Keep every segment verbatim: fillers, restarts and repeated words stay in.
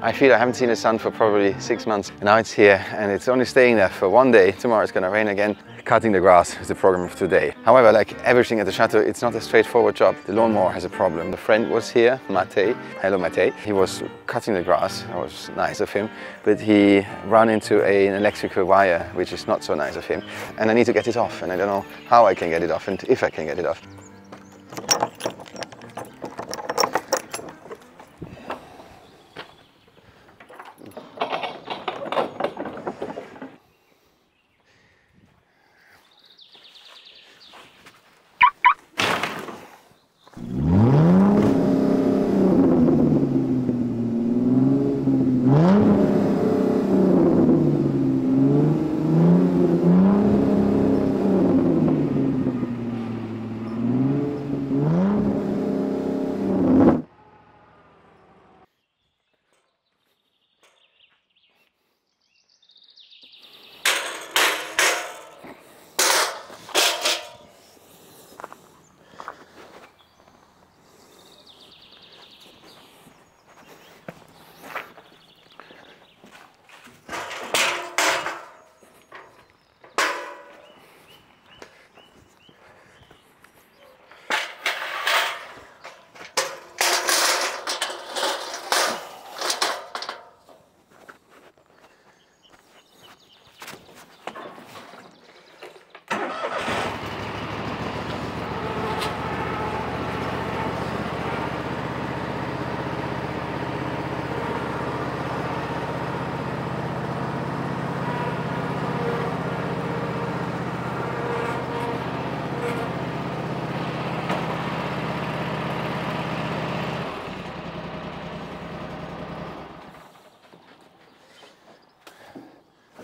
I feel I haven't seen the sun for probably six months. Now it's here and it's only staying there for one day. Tomorrow it's gonna rain again. Cutting the grass is the program of today. However, like everything at the chateau, it's not a straightforward job. The lawnmower has a problem. The friend was here, Matei. Hello, Matei. He was cutting the grass. That was nice of him. But he ran into a, an electrical wire, which is not so nice of him. And I need to get it off. And I don't know how I can get it off and if I can get it off.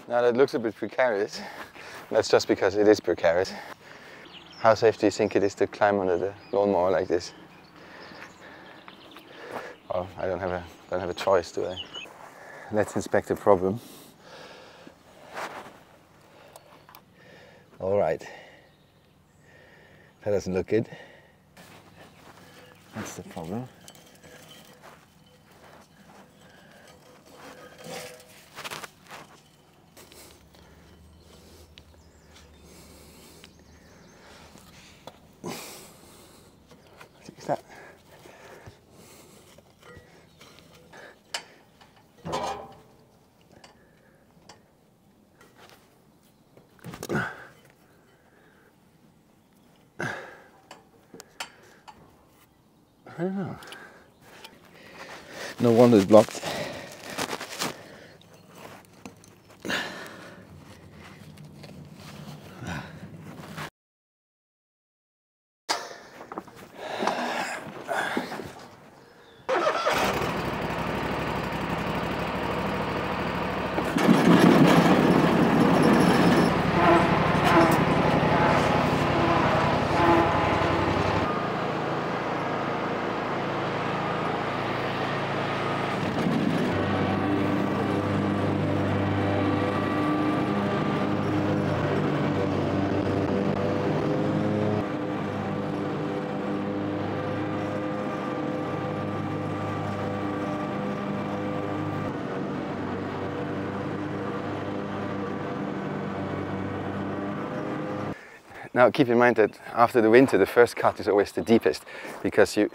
Now that looks a bit precarious. That's just because it is precarious. How safe do you think it is to climb under the lawnmower like this? Well, I don't have a don't have a choice, do I? Let's inspect the problem. All right. That doesn't look good. That's the problem. I don't know. No wonder it's blocked. Now keep in mind that after the winter, the first cut is always the deepest, because you,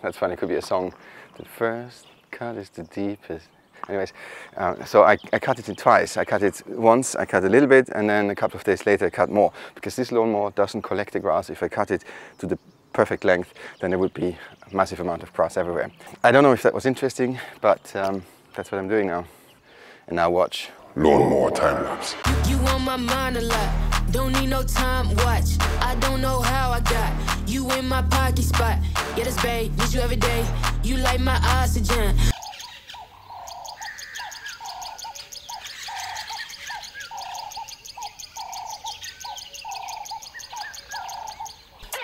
that's funny, it could be a song. The first cut is the deepest. Anyways, uh, so I, I cut it in twice. I cut it once, I cut a little bit, and then a couple of days later I cut more, because this lawnmower doesn't collect the grass. If I cut it to the perfect length, then there would be a massive amount of grass everywhere. I don't know if that was interesting, but um, that's what I'm doing now. And now watch. Lawnmower time-lapse. You on my mind a lot. Don't need no time watch. I don't know how I got you in my pocket spot. Yeah, this babe, miss you every day. You like my oxygen.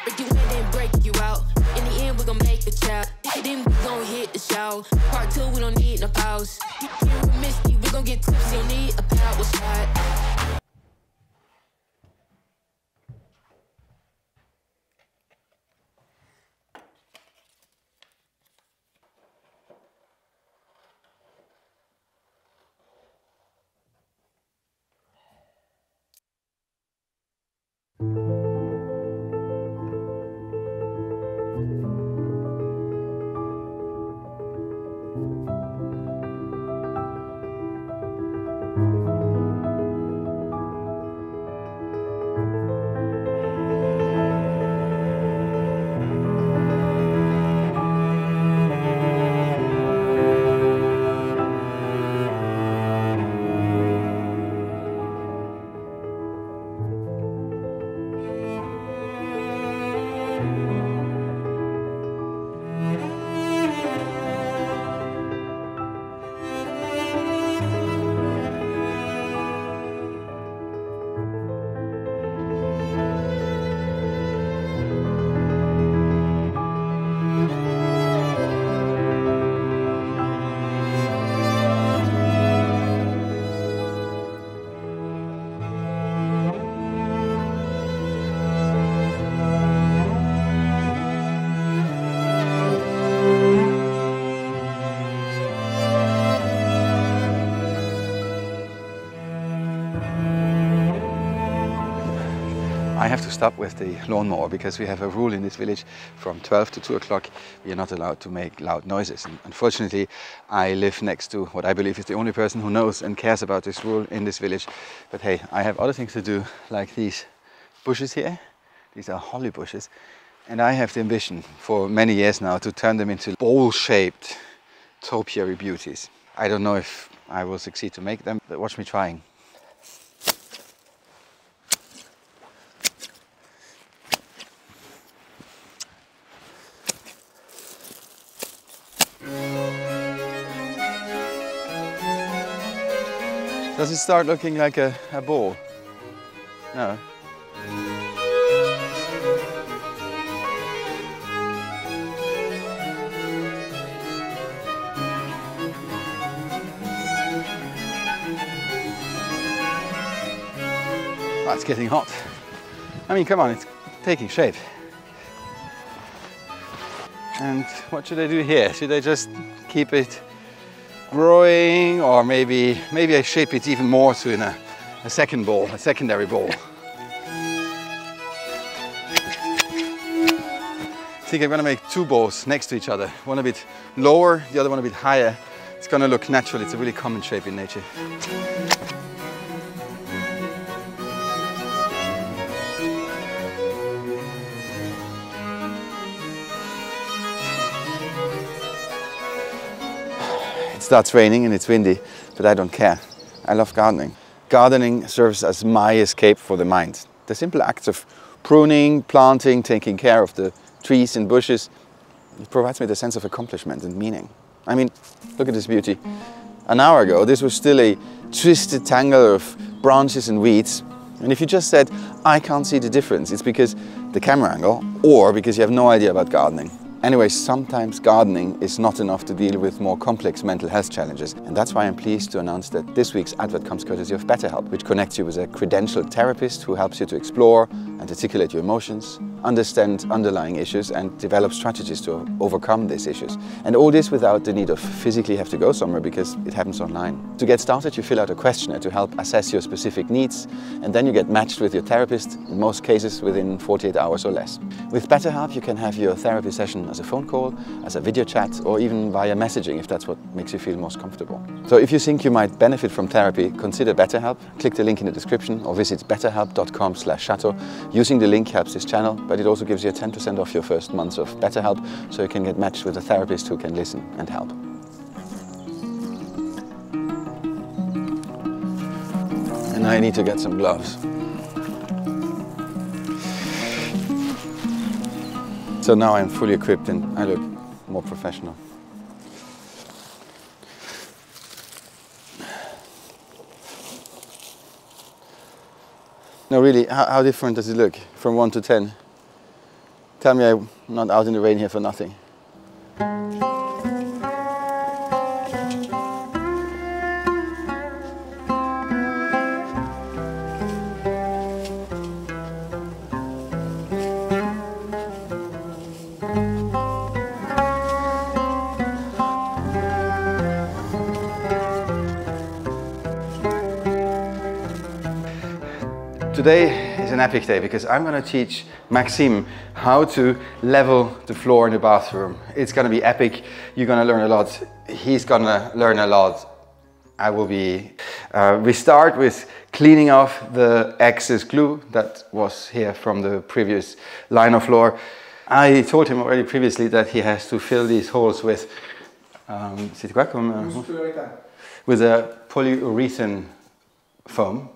Break you in and break you out. In the end, we gon' make the child. Then we gon' hit the show. Part two, we don't need no pause. Misty, we gon' get tips. You need a power shot. I have to stop with the lawnmower because we have a rule in this village from twelve to two o'clock we are not allowed to make loud noises. And unfortunately, I live next to what I believe is the only person who knows and cares about this rule in this village. But hey, I have other things to do, like these bushes here. These are holly bushes. And I have the ambition for many years now to turn them into bowl-shaped topiary beauties. I don't know if I will succeed to make them, but watch me trying. Does it start looking like a, a ball? No. Oh, it's getting hot. I mean, come on, it's taking shape. And what should I do here? Should I just keep it growing, or maybe maybe I shape it even more to in a, a second ball, a secondary ball? I think I'm gonna make two balls next to each other, one a bit lower, the other one a bit higher. It's gonna look natural. It's a really common shape in nature. It starts raining and it's windy, but I don't care. I love gardening. Gardening serves as my escape for the mind. The simple acts of pruning, planting, taking care of the trees and bushes, it provides me the sense of accomplishment and meaning. I mean, look at this beauty. An hour ago, this was still a twisted tangle of branches and weeds. And if you just said, I can't see the difference, it's because the camera angle, or because you have no idea about gardening. Anyway, sometimes gardening is not enough to deal with more complex mental health challenges. And that's why I'm pleased to announce that this week's advert comes courtesy of BetterHelp, which connects you with a credentialed therapist who helps you to explore and articulate your emotions, understand underlying issues, and develop strategies to overcome these issues. And all this without the need of physically have to go somewhere, because it happens online. To get started, you fill out a questionnaire to help assess your specific needs, and then you get matched with your therapist, in most cases within forty-eight hours or less. With BetterHelp, you can have your therapy session as a phone call, as a video chat, or even via messaging if that's what makes you feel most comfortable. So if you think you might benefit from therapy, consider BetterHelp. Click the link in the description or visit betterhelp dot com slash chateau. Using the link helps this channel, but it also gives you ten percent off your first months of BetterHelp, so you can get matched with a therapist who can listen and help. And I need to get some gloves. So now I'm fully equipped and I look more professional. No, really, how, how different does it look from one to ten? Tell me I'm not out in the rain here for nothing. Today is an epic day because I'm going to teach Maxime how to level the floor in the bathroom. It's going to be epic. You're going to learn a lot. He's going to learn a lot. I will be... Uh, we start with cleaning off the excess glue that was here from the previous lino floor. I told him already previously that he has to fill these holes with... Um, c'est quoi comme... Uh, with a polyurethane foam.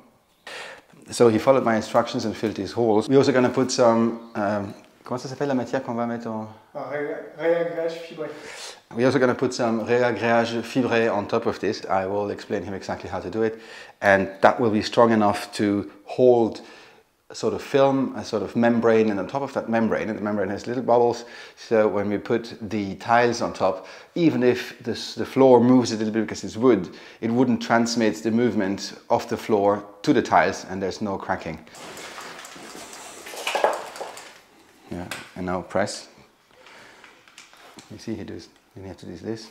So he followed my instructions and filled these holes. We're also going to put some... Um, comment ça s'appelle la matière qu'on va mettre en... Réagréage fibré. We're also going to put some réagréage fibré on top of this. I will explain him exactly how to do it. And that will be strong enough to hold a sort of film, a sort of membrane, and on top of that membrane, and the membrane has little bubbles. So when we put the tiles on top, even if this, the floor moves a little bit because it's wood, it wouldn't transmit the movement of the floor to the tiles, and there's no cracking. Yeah, and now press. You see, he does. You have to do this.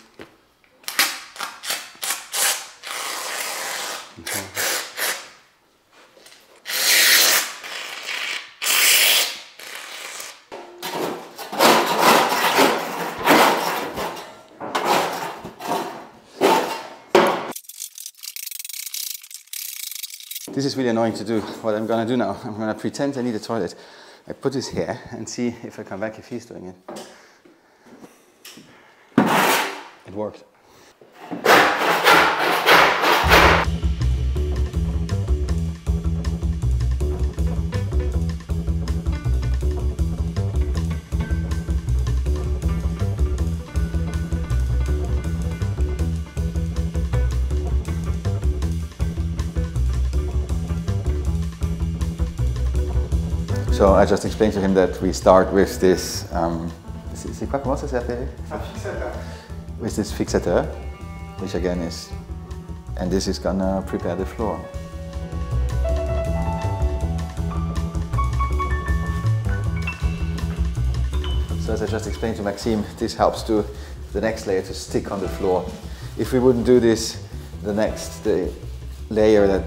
Okay. This is really annoying to do. What I'm gonna do now, I'm gonna pretend I need a toilet. I put this here and see if I come back if he's doing it. It worked. So I just explained to him that we start with this. C'est quoi? Comment ça s'appelle? Un fixateur. With this fixateur, which again is, and this is gonna prepare the floor. So as I just explained to Maxime, this helps to the next layer to stick on the floor. If we wouldn't do this, the next the layer that.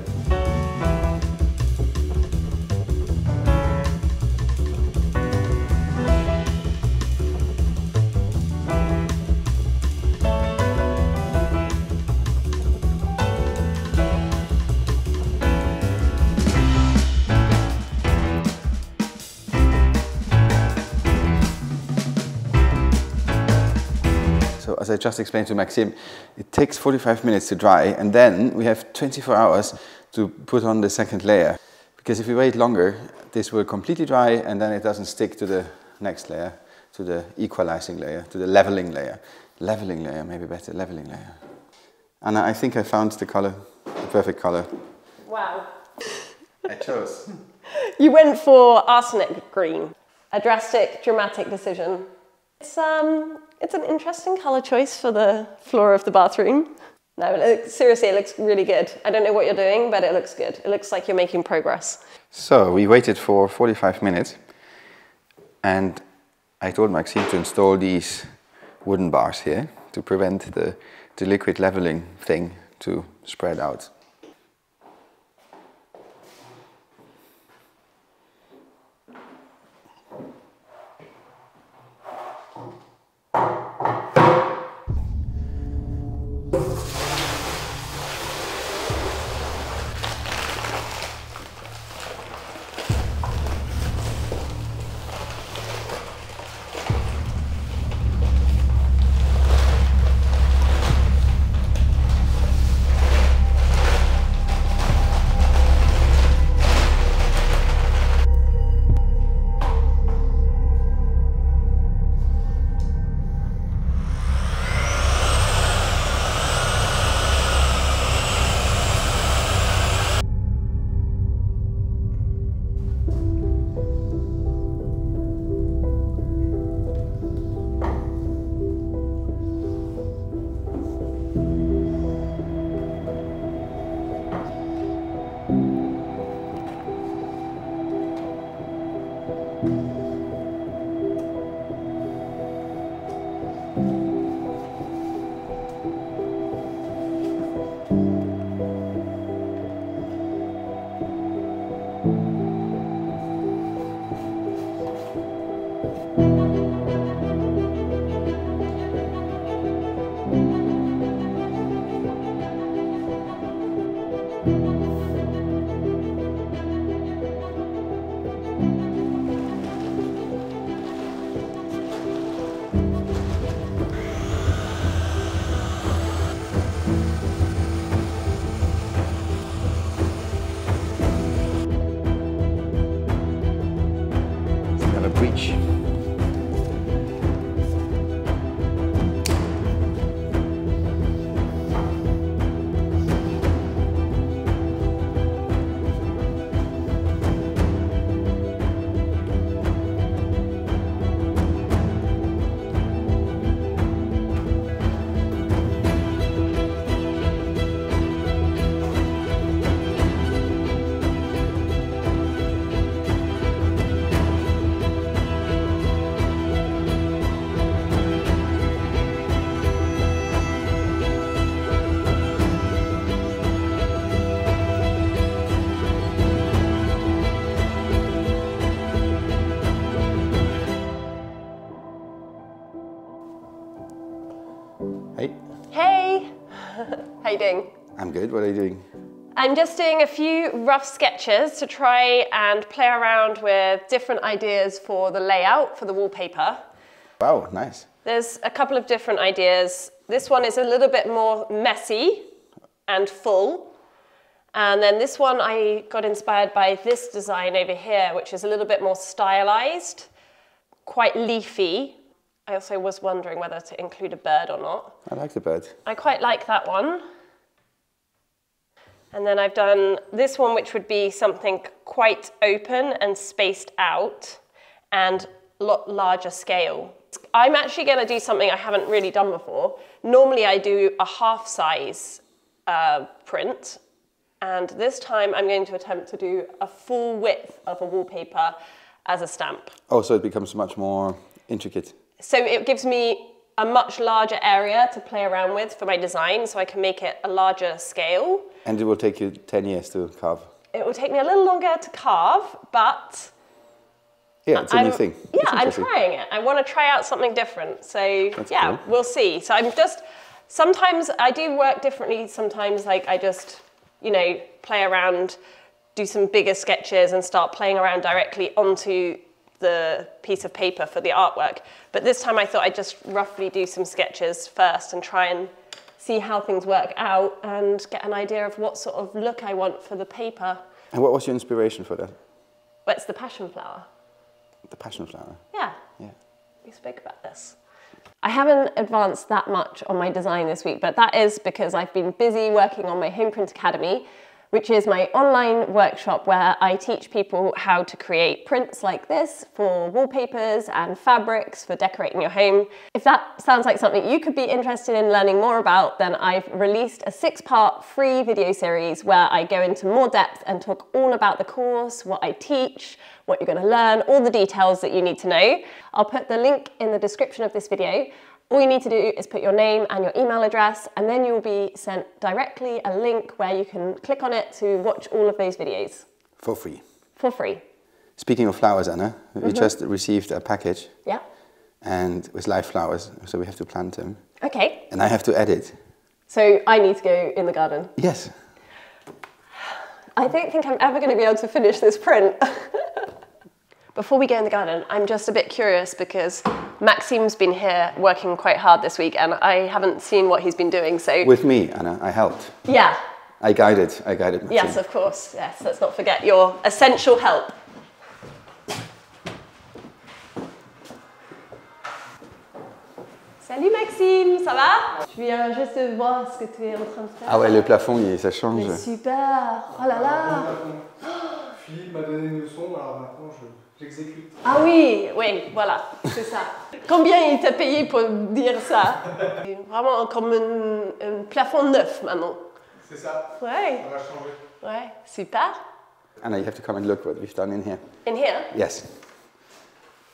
As I just explained to Maxime, it takes forty-five minutes to dry, and then we have twenty-four hours to put on the second layer. Because if we wait longer, this will completely dry, and then it doesn't stick to the next layer, to the equalizing layer, to the leveling layer. Leveling layer, maybe better, leveling layer. Anna, I think I found the color, the perfect color. Wow. I chose. You went for arsenic green. A drastic, dramatic decision. It's, um, it's an interesting color choice for the floor of the bathroom. No, it looks, seriously, it looks really good. I don't know what you're doing, but it looks good. It looks like you're making progress. So we waited for forty-five minutes, and I told Maxime to install these wooden bars here to prevent the, the liquid leveling thing to spread out. Hey! Hey! How you doing? I'm good, what are you doing? I'm just doing a few rough sketches to try and play around with different ideas for the layout for the wallpaper. Wow, nice. There's a couple of different ideas. This one is a little bit more messy and full. And then this one I got inspired by this design over here, which is a little bit more stylized, quite leafy. I also was wondering whether to include a bird or not. I like the bird. I quite like that one. And then I've done this one, which would be something quite open and spaced out and a lot larger scale. I'm actually going to do something I haven't really done before. Normally I do a half size uh, print, and this time I'm going to attempt to do a full width of a wallpaper as a stamp. Oh, so it becomes much more intricate. So it gives me a much larger area to play around with for my design, so I can make it a larger scale. And it will take you ten years to carve? It will take me a little longer to carve, but... Yeah, it's a new thing. Yeah, I'm trying it. I want to try out something different, so that's yeah, cool. We'll see. So I'm just... Sometimes I do work differently, sometimes like I just, you know, play around, do some bigger sketches and start playing around directly onto the piece of paper for the artwork. But this time I thought I'd just roughly do some sketches first and try and see how things work out and get an idea of what sort of look I want for the paper. And what was your inspiration for that? Well, it's the passion flower. The passion flower? Yeah. Yeah. We spoke about this. I haven't advanced that much on my design this week, but that is because I've been busy working on my Home Print Academy, which is my online workshop where I teach people how to create prints like this for wallpapers and fabrics for decorating your home. If that sounds like something you could be interested in learning more about, then I've released a six-part free video series where I go into more depth and talk all about the course, what I teach, what you're gonna learn, all the details that you need to know. I'll put the link in the description of this video. All you need to do is put your name and your email address, and then you'll be sent directly a link where you can click on it to watch all of those videos. For free. For free. Speaking of flowers, Anna, mm-hmm. we just received a package. Yeah. And with live flowers, so we have to plant them. Okay. And I have to edit. So I need to go in the garden. Yes. I don't think I'm ever going to be able to finish this print. Before we go in the garden, I'm just a bit curious because Maxime's been here working quite hard this week and I haven't seen what he's been doing, so... With me, Anna, I helped. Yeah. I guided, I guided Maxime. Yes, of course, yes. Let's not forget your essential help. Salut Maxime, ça va? Je viens juste de voir ce que tu es en train de faire. Ah ouais, le plafond, il, ça change. Mais super! Oh là là! Philippe m'a donné une leçon, alors maintenant je... Ah oui, oui, voilà, c'est ça. Combien il t'a payé pour dire ça? Vraiment comme un plafond neuf maintenant. C'est ça. Ouais. On va changer. Ouais, super. Anna, you have to come and look what we've done in here. In here? Yes.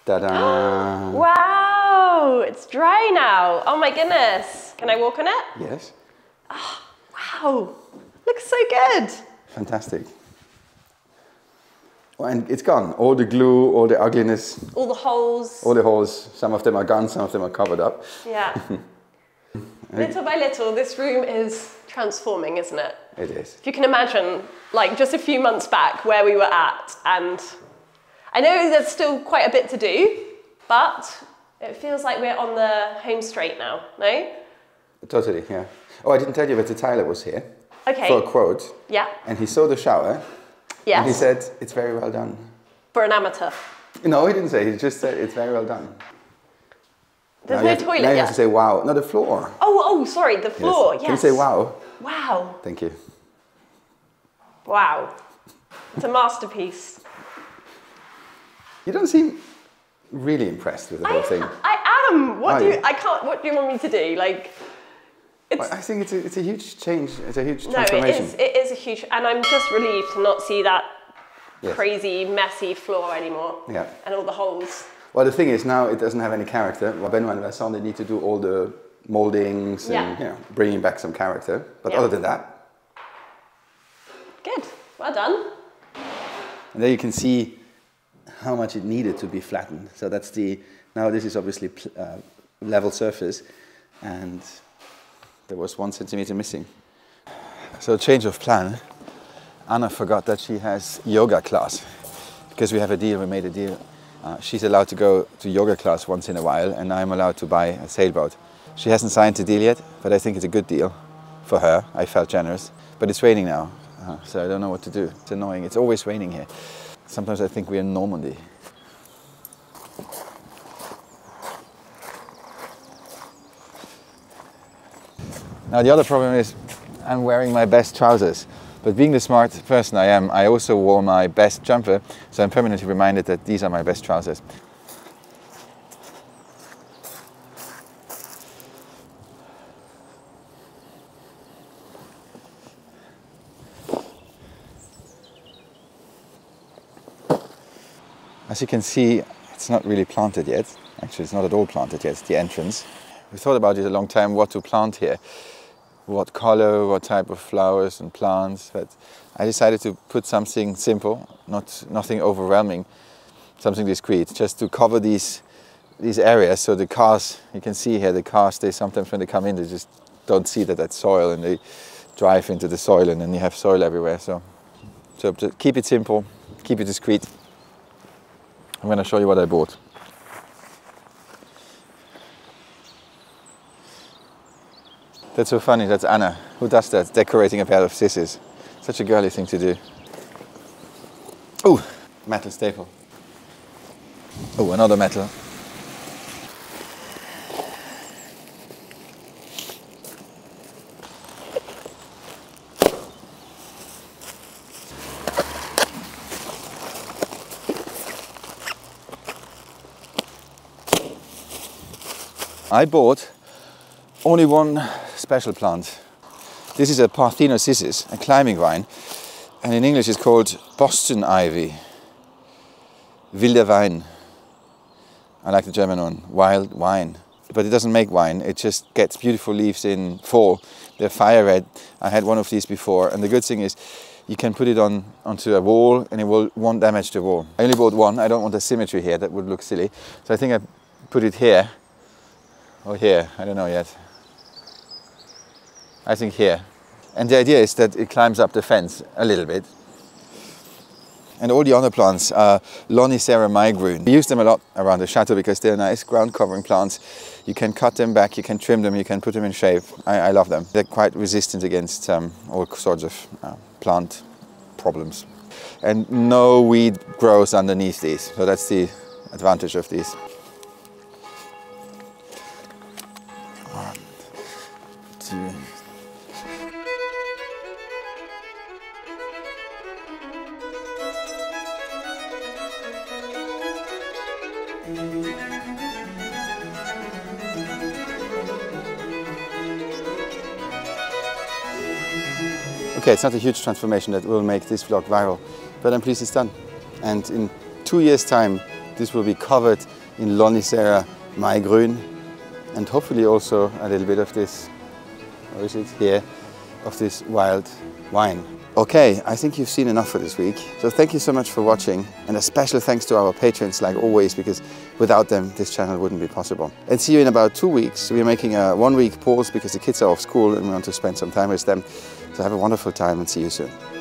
Ta-da! Wow, it's dry now. Oh my goodness. Can I walk on it? Yes. Oh, wow, looks so good. Fantastic. And it's gone. All the glue, all the ugliness. All the holes. All the holes. Some of them are gone, some of them are covered up. Yeah. Little by little, this room is transforming, isn't it? It is. If you can imagine, like just a few months back where we were at, and I know there's still quite a bit to do, but it feels like we're on the home straight now, no? Totally, yeah. Oh, I didn't tell you, but the Tyler was here. Okay. For a quote. Yeah. And he saw the shower. Yes. And he said, it's very well done. For an amateur. No, he didn't say, he just said, it's very well done. There's now no toilet yet. Now you have to say, wow. No, the floor. Oh, oh, sorry, the floor, yes. yes. Can you say, wow? Wow. Thank you. Wow. It's a masterpiece. You don't seem really impressed with the I whole am, thing. I am. What Are do you, you? I can't, what do you want me to do? Like... Well, I think it's a, it's a huge change, it's a huge transformation. No, it is, it is a huge, and I'm just relieved to not see that yes. crazy, messy floor anymore. Yeah. And all the holes. Well, the thing is, now it doesn't have any character. Well, Benoît and Vassan, they need to do all the mouldings yeah. and you know, bringing back some character. But yeah. other than that... Good. Well done. And there you can see how much it needed to be flattened. So that's the... Now this is obviously uh, level surface and... There was one centimeter missing. So change of plan. Anna forgot that she has yoga class. Because we have a deal, we made a deal. Uh, she's allowed to go to yoga class once in a while, and I'm allowed to buy a sailboat. She hasn't signed the deal yet, but I think it's a good deal for her. I felt generous. But it's raining now, uh, so I don't know what to do. It's annoying. It's always raining here. Sometimes I think we're in Normandy. Now the other problem is I'm wearing my best trousers, but being the smart person I am, I also wore my best jumper, so I'm permanently reminded that these are my best trousers. As you can see, it's not really planted yet. Actually, it's not at all planted yet, it's the entrance. We thought about it a long time, what to plant here. What color, what type of flowers and plants, but I decided to put something simple, not nothing overwhelming, something discreet, just to cover these these areas. So the cars, you can see here, the cars, they sometimes when they come in, they just don't see that that's soil, and they drive into the soil, and then you have soil everywhere. So, so to keep it simple, keep it discreet. I'm gonna show you what I bought. That's so funny, that's Anna. Who does that? Decorating a pair of scissors. Such a girly thing to do. Oh, metal staple. Oh, another metal. I bought only one special plant. This is a Parthenocissus, a climbing vine, and in English it's called Boston Ivy, Wilder Wein. I like the German one, wild wine. But it doesn't make wine, it just gets beautiful leaves in fall. They're fire red. I had one of these before, and the good thing is you can put it on onto a wall and it will, won't damage the wall. I only bought one, I don't want the symmetry here, that would look silly. So I think I put it here, or here, I don't know yet. I think here. And the idea is that it climbs up the fence a little bit. And all the other plants are Lonicera Mai Grün. We use them a lot around the chateau because they're nice ground covering plants. You can cut them back, you can trim them, you can put them in shape. I, I love them. They're quite resistant against um, all sorts of uh, plant problems. And no weed grows underneath these. So that's the advantage of these. One, two. Okay, it's not a huge transformation that will make this vlog viral, but I'm pleased it's done. And in two years' time, this will be covered in Lonicera Mai Grün, and hopefully also a little bit of this, or is it here, of this wild wine. Okay, I think you've seen enough for this week. So thank you so much for watching, and a special thanks to our patrons, like always, because without them, this channel wouldn't be possible. And see you in about two weeks. We're making a one-week pause because the kids are off school and we want to spend some time with them. So have a wonderful time and see you soon.